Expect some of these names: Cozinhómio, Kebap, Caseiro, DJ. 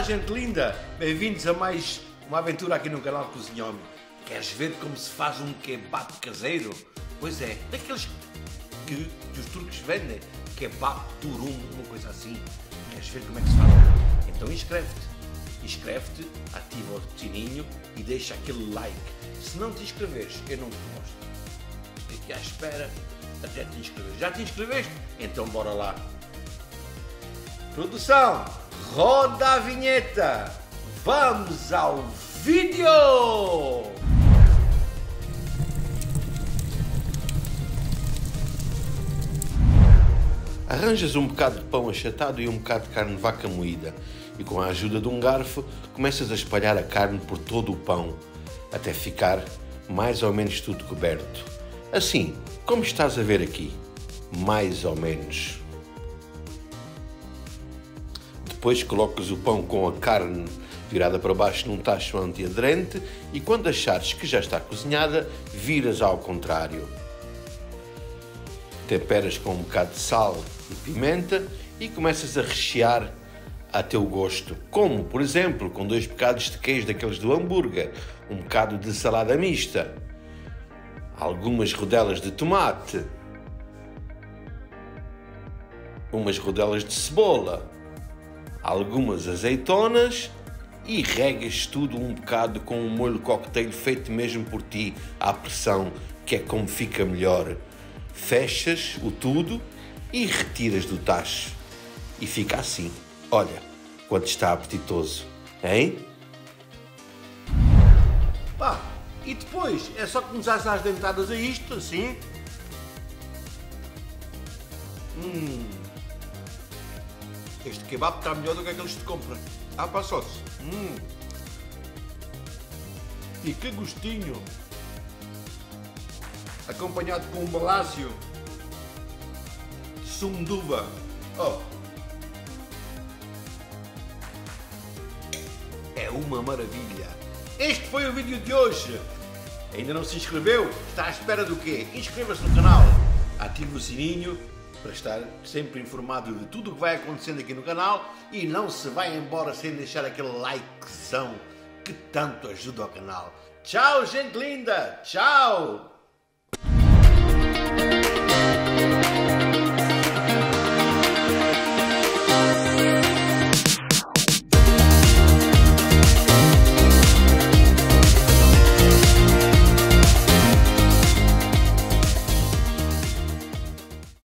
Olá gente linda, bem-vindos a mais uma aventura aqui no canal Cozinhómio. Queres ver como se faz um kebab caseiro? Pois é, daqueles que os turcos vendem, kebab turum, uma coisa assim. Queres ver como é que se faz? Então inscreve-te, ativa o sininho e deixa aquele like. Se não te inscreveres, eu não te mostro. Estou aqui à espera até te inscrever. Já te inscreveste? Então bora lá. Produção, roda a vinheta. Vamos ao vídeo! Arranjas um bocado de pão achatado e um bocado de carne de vaca moída e com a ajuda de um garfo começas a espalhar a carne por todo o pão até ficar mais ou menos tudo coberto. Assim, como estás a ver aqui, mais ou menos. Depois colocas o pão com a carne virada para baixo num tacho antiaderente e quando achares que já está cozinhada, viras ao contrário. Temperas com um bocado de sal e pimenta e começas a rechear a teu gosto, como, por exemplo, com 2 bocados de queijo daqueles do hambúrguer, um bocado de salada mista, algumas rodelas de tomate, umas rodelas de cebola, algumas azeitonas e regas tudo um bocado com um molho cocktail feito mesmo por ti à pressão, que é como fica melhor. Fechas o tudo e retiras do tacho e fica assim. Olha quanto está apetitoso, hein? Pá, e depois é só começares às dentadas a isto, assim. Este kebab está melhor do que aqueles que te compram. Ah, pá, sócio. E que gostinho! Acompanhado com um balácio de sumo de uva. Oh! É uma maravilha! Este foi o vídeo de hoje. Ainda não se inscreveu? Está à espera do quê? Inscreva-se no canal, ative o sininho para estar sempre informado de tudo o que vai acontecendo aqui no canal e não se vai embora sem deixar aquele likezão que tanto ajuda ao canal. Tchau, gente linda! Tchau!